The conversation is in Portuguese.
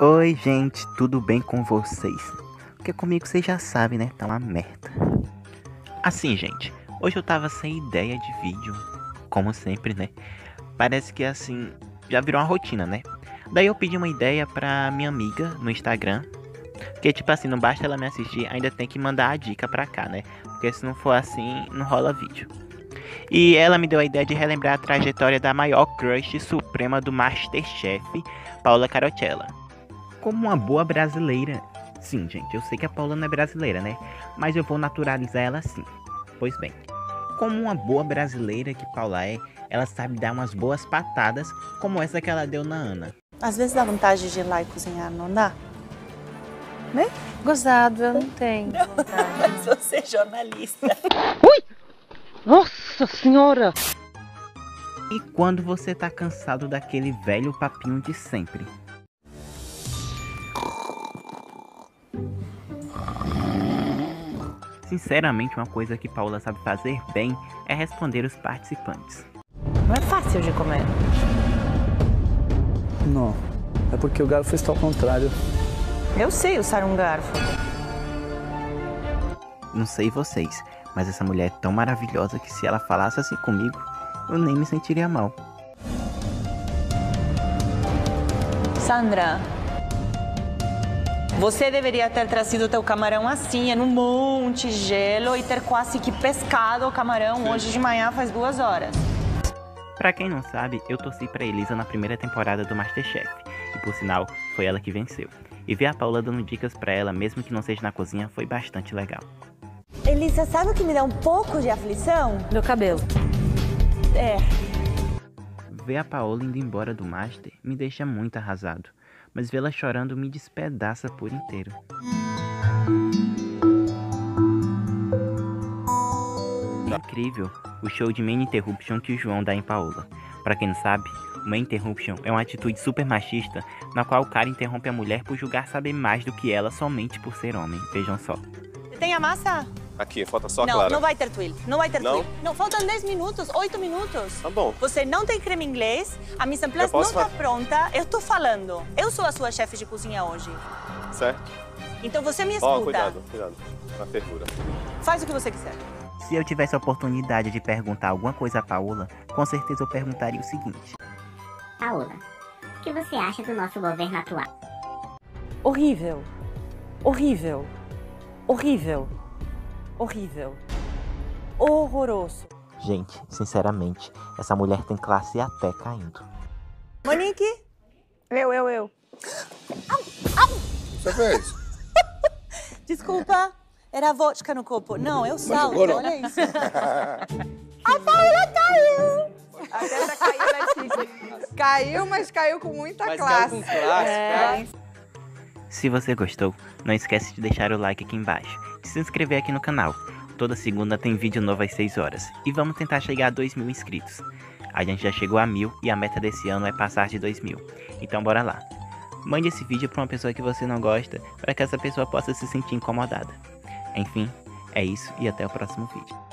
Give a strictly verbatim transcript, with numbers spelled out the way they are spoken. Oi gente, tudo bem com vocês? Porque comigo vocês já sabem, né? Tá uma merda. Assim gente, hoje eu tava sem ideia de vídeo, como sempre, né? Parece que assim, já virou uma rotina, né? Daí eu pedi uma ideia pra minha amiga no Instagram, porque tipo assim, não basta ela me assistir, ainda tem que mandar a dica pra cá, né? Porque se não for assim, não rola vídeo. E ela me deu a ideia de relembrar a trajetória da maior crush suprema do MasterChef, Paola Carosella. Como uma boa brasileira... Sim, gente, eu sei que a Paola não é brasileira, né? Mas eu vou naturalizar ela sim. Pois bem. Como uma boa brasileira que Paola é, ela sabe dar umas boas patadas, como essa que ela deu na Ana. Às vezes dá vontade de ir lá e cozinhar, não dá? Né? Gozado, eu não tenho não. Vontade. Mas você é jornalista. Ui! Nossa senhora! E quando você tá cansado daquele velho papinho de sempre? Sinceramente, uma coisa que Paola sabe fazer bem é responder os participantes. Não é fácil de comer. Não, é porque o garfo está ao contrário. Eu sei usar um garfo. Não sei vocês, mas essa mulher é tão maravilhosa que se ela falasse assim comigo, eu nem me sentiria mal. Sandra, você deveria ter trazido teu camarão assim, é num monte de gelo, e ter quase que pescado o camarão hoje de manhã faz duas horas. Pra quem não sabe, eu torci pra Elisa na primeira temporada do MasterChef, e por sinal, foi ela que venceu. E ver a Paola dando dicas pra ela, mesmo que não seja na cozinha, foi bastante legal. Elisa, sabe o que me dá um pouco de aflição? Meu cabelo. É. Ver a Paola indo embora do Master me deixa muito arrasado, mas vê-la chorando me despedaça por inteiro. Incrível o show de Man Interruption que o João dá em Paola. Pra quem não sabe, Man Interruption é uma atitude super machista na qual o cara interrompe a mulher por julgar saber mais do que ela somente por ser homem. Vejam só. Tem a massa? Aqui, falta só a clara. Não, não vai ter twirl, não vai ter twirl. Não, faltam dez minutos, oito minutos. Tá bom. Você não tem creme inglês, a mise en place não tá pronta. Eu tô falando, eu sou a sua chefe de cozinha hoje. Certo. Então você me escuta. Ó, cuidado, cuidado, na fervura. Faz o que você quiser. Se eu tivesse a oportunidade de perguntar alguma coisa a Paola, com certeza eu perguntaria o seguinte. Paola, o que você acha do nosso governo atual? Horrível, horrível, horrível. Horrível. Horroroso. Gente, sinceramente, essa mulher tem classe até caindo. Monique? Eu, eu, eu. Au, au. Você fez? Desculpa, era vodka no copo. Não, eu salto, olha isso. A Paola caiu! A Ana caiu na tigre. Caiu, mas caiu com muita mas classe. Caiu com classe, é. Se você gostou, não esquece de deixar o like aqui embaixo. De se inscrever aqui no canal. Toda segunda tem vídeo novo às seis horas. E vamos tentar chegar a dois mil inscritos. A gente já chegou a mil e a meta desse ano é passar de dois mil. Então bora lá. Mande esse vídeo pra uma pessoa que você não gosta, para que essa pessoa possa se sentir incomodada. Enfim, é isso e até o próximo vídeo.